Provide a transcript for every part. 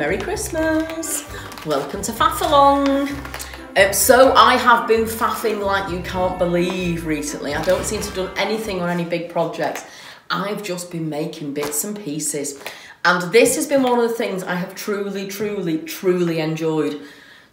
Merry Christmas. Welcome to Faffalong. So I have been faffing like you can't believe recently. I don't seem to have done anything on any big projects. I've just been making bits and pieces. And this has been one of the things I have truly enjoyed.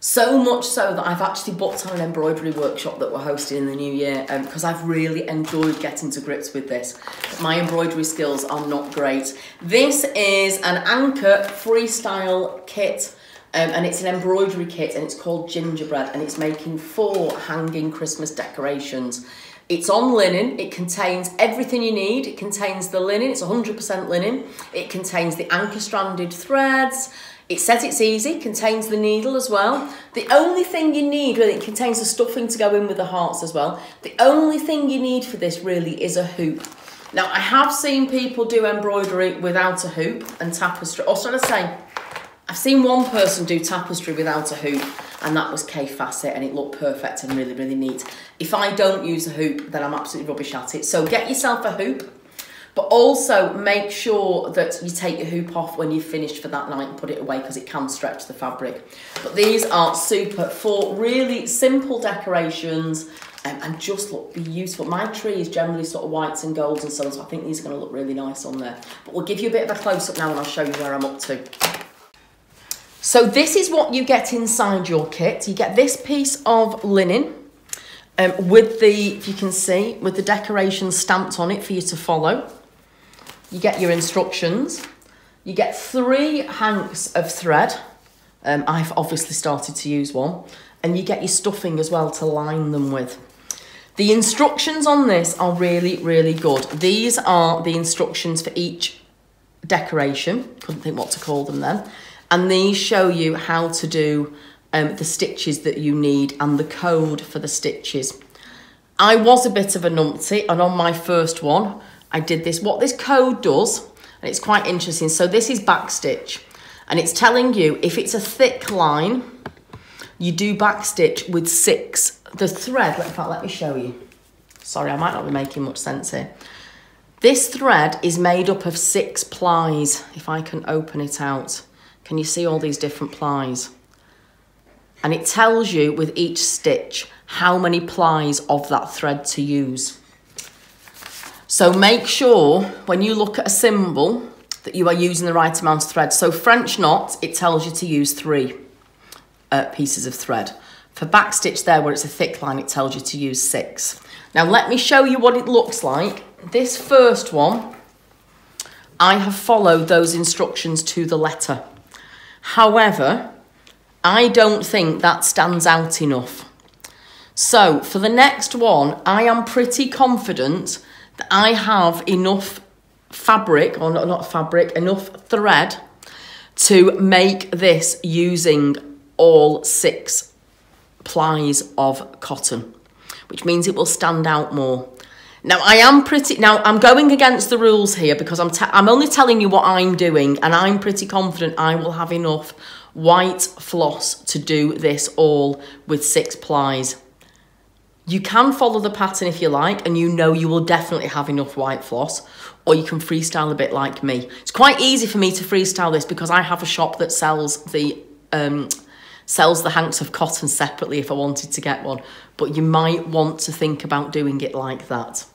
So much so that I've actually booked on an embroidery workshop that we're hosting in the new year because I've really enjoyed getting to grips with this. My embroidery skills are not great. This is an Anchor freestyle kit and it's an embroidery kit and it's called Gingerbread and it's making 4 hanging Christmas decorations. It's on linen, it contains everything you need. It contains the linen, it's 100% linen. It contains the Anchor stranded threads. It says it's easy, contains the needle as well. The only thing you need, really, it contains the stuffing to go in with the hearts as well. The only thing you need for this really is a hoop. Now I have seen people do embroidery without a hoop and tapestry, or should I say, I've seen one person do tapestry without a hoop, and that was Kaffe Fassett, and it looked perfect and really neat. If I don't use a hoop, then I'm absolutely rubbish at it. So get yourself a hoop, but also make sure that you take your hoop off when you've finished for that night and put it away because it can stretch the fabric. But these are super for really simple decorations and just look beautiful. My tree is generally sort of whites and golds and so on, so I think these are going to look really nice on there. But we'll give you a bit of a close-up now and I'll show you where I'm up to. So this is what you get inside your kit. You get this piece of linen with the, if you can see, with the decoration stamped on it for you to follow. You get your instructions. You get 3 hanks of thread. I've obviously started to use one. And you get your stuffing as well to line them with. The instructions on this are really good. These are the instructions for each decoration. Couldn't think what to call them then. And these show you how to do the stitches that you need and the code for the stitches. I was a bit of a numpty, and on my first one, I did this. What this code does, and it's quite interesting. So this is backstitch, and it's telling you if it's a thick line, you do backstitch with 6. The thread, in fact, let me show you. Sorry, I might not be making much sense here. This thread is made up of 6 plies. If I can open it out. Can you see all these different plies? And it tells you with each stitch how many plies of that thread to use. So make sure when you look at a symbol that you are using the right amount of thread. So French knot, it tells you to use 3 pieces of thread. For backstitch there where it's a thick line, it tells you to use 6. Now let me show you what it looks like. This first one, I have followed those instructions to the letter. However, I don't think that stands out enough. So for the next one, I am pretty confident that I have enough fabric, or not fabric, enough thread to make this using all 6 plies of cotton, which means it will stand out more. Now, I'm going against the rules here because I'm only telling you what I'm doing, and I'm pretty confident I will have enough white floss to do this all with 6 plies. You can follow the pattern if you like, and you know you will definitely have enough white floss, or you can freestyle a bit like me. It's quite easy for me to freestyle this because I have a shop that sells the sells the hanks of cotton separately if I wanted to get one, but you might want to think about doing it like that.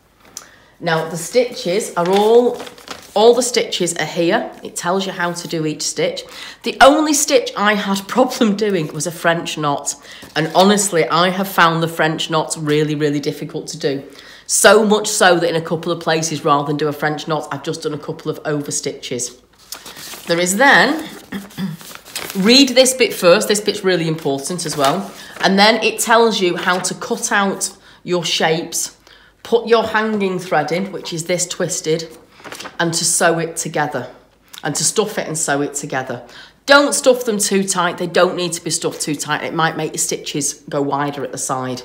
Now the stitches are all the stitches are here. It tells you how to do each stitch. The only stitch I had a problem doing was a French knot. And honestly, I have found the French knots really difficult to do. So much so that in a couple of places, rather than do a French knot, I've just done a couple of over stitches. There is then, read this bit first, this bit's really important as well. And then it tells you how to cut out your shapes, put your hanging thread in, which is this twisted, and to sew it together, and to stuff it and sew it together. Don't stuff them too tight, they don't need to be stuffed too tight, it might make your stitches go wider at the side.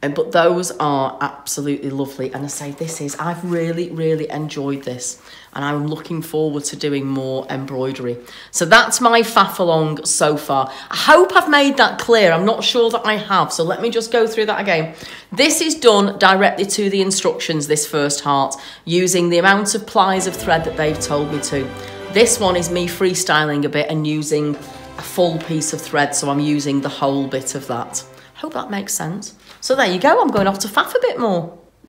But those are absolutely lovely. And I say this is, I've really enjoyed this. And I'm looking forward to doing more embroidery. So that's my faffalong so far. I hope I've made that clear. I'm not sure that I have. So let me just go through that again. This is done directly to the instructions, this first heart, using the amount of plies of thread that they've told me to. This one is me freestyling a bit and using a full piece of thread, so I'm using the whole bit of that. Hope that makes sense. So there you go, I'm going off to faff a bit more.